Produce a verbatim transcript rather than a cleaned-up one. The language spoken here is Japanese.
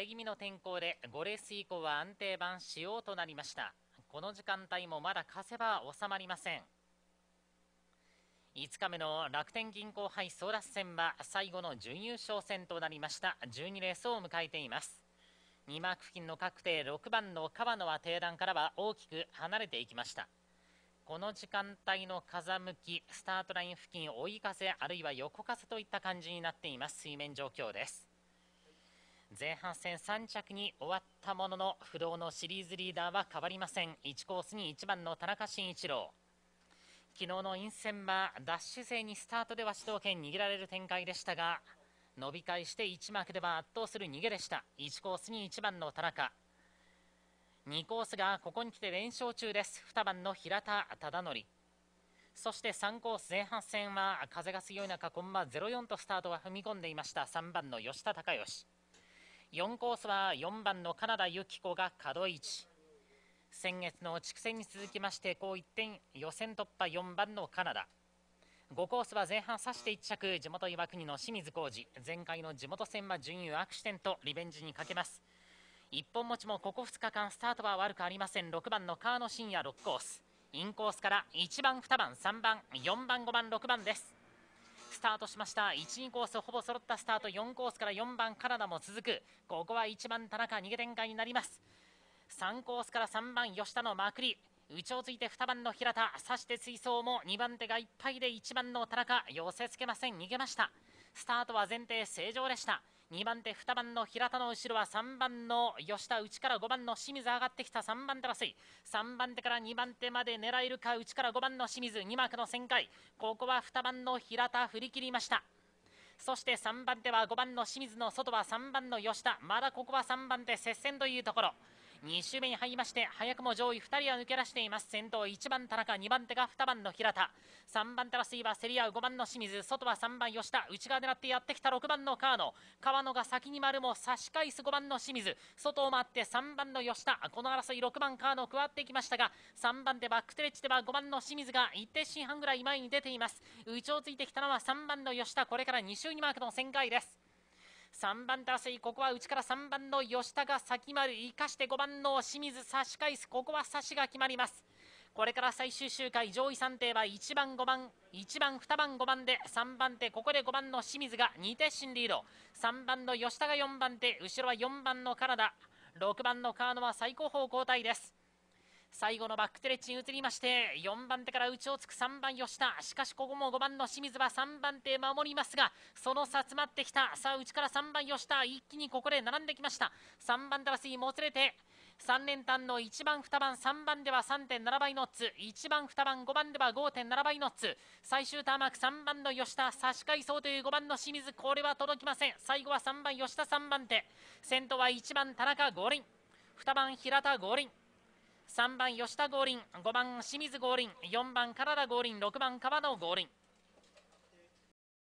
れ気味の天候でごレース以降は安定版使用となりました。この時間帯もまだ勝せば収まりません。いつかめの楽天銀行杯争奪戦は最後の準優勝戦となりました。じゅうにレースを迎えています。にマーク付近の確定ろくばんの川野は定段からは大きく離れていきました。この時間帯の風向き、スタートライン付近追い風あるいは横風といった感じになっています水面状況です。前半戦さん着に終わったものの不動のシリーズリーダーは変わりません。いちコースにいちばんの田中慎一郎、昨日の陰線はダッシュ勢にスタートでは主導権握られる展開でしたが、伸び返していちマークでは圧倒する逃げでした。いちコースにいちばんの田中、にコースがここに来て連勝中です。にばんの平田忠則、そしてさんコース前半戦は風が強い中コンマゼロよんとスタートは踏み込んでいましたさんばんの吉田孝義、よんコースはよんばんの金田由紀子が角位置、先月の筑前に続きましてこういってん予選突破よんばんのカナダ、ごコースは前半差していち着地元岩国の清水浩二、前回の地元戦は準優アクシデントリベンジにかけます。一本持ちもここふつかかんスタートは悪くありません。ろくばんの川野真也ろくコース、インコースからいちばんにばんさんばんよんばんごばんろくばんです。スタートしましたいち、にコースほぼ揃ったスタート、よんコースからよんばんカナダも続く、ここはいちばん田中逃げ展開になります。さんコースからさんばん吉田のまくり、内をついてにばんの平田、差して追走もにばん手がいっぱいでいちばんの田中寄せつけません、逃げました。スタートは前提正常でした。にばん手にばんの平田の後ろはさんばんの吉田、内からごばんの清水上がってきたさんばん手争い、さんばん手からにばん手まで狙えるか、内からごばんの清水にマークの旋回、ここはにばんの平田振り切りました。そしてさんばん手はごばんの清水の外はさんばんの吉田、まだここはさんばん手接戦というところ。に周目に入りまして早くも上位ふたりは抜け出しています。先頭いちばん田中、にばん手がにばんの平田、さんばん手ら水は競り合うごばんの清水、外はさんばん吉田、内側狙ってやってきたろくばんの川野、川野が先に丸も差し返すごばんの清水、外を回ってさんばんの吉田、この争いろくばん川野加わっていきましたが、さんばん手バックテレッジではごばんの清水が一定進半ぐらい前に出ています。内をついてきたのはさんばんの吉田、これからに周にマークの旋回です。さんばん手争い、ここは内からさんばんの吉田が先丸生かしてごばんの清水差し返す、ここは差しが決まります。これから最終周回上位さん艇はいちばんごばんいちばんにばんごばんでさんばん手、ここでごばんの清水がに手進リード、さんばんの吉田がよんばん手、後ろはよんばんの金田、ろくばんの川野は最後方交代です。最後のバックテレッジに移りましてよんばん手から内をつくさんばん吉田、しかしここもごばんの清水はさんばん手守りますが、その差詰まってきた。さあ内からさんばん吉田、一気にここで並んできました。さんばん手争いもつれてさん連単のいちばんにばんさんばんでは さんてんなな 倍ノッツ、いちばんにばんごばんでは ごてんなな 倍ノッツ、最終ターンマークさんばんの吉田差し返そうというごばんの清水、これは届きません。最後はさんばん吉田さんばん手、先頭はいちばん田中合輪、にばん平田合輪、さんばん吉田合輪、ごばん清水合輪、よんばんカナダ合輪、ろくばん川野合輪。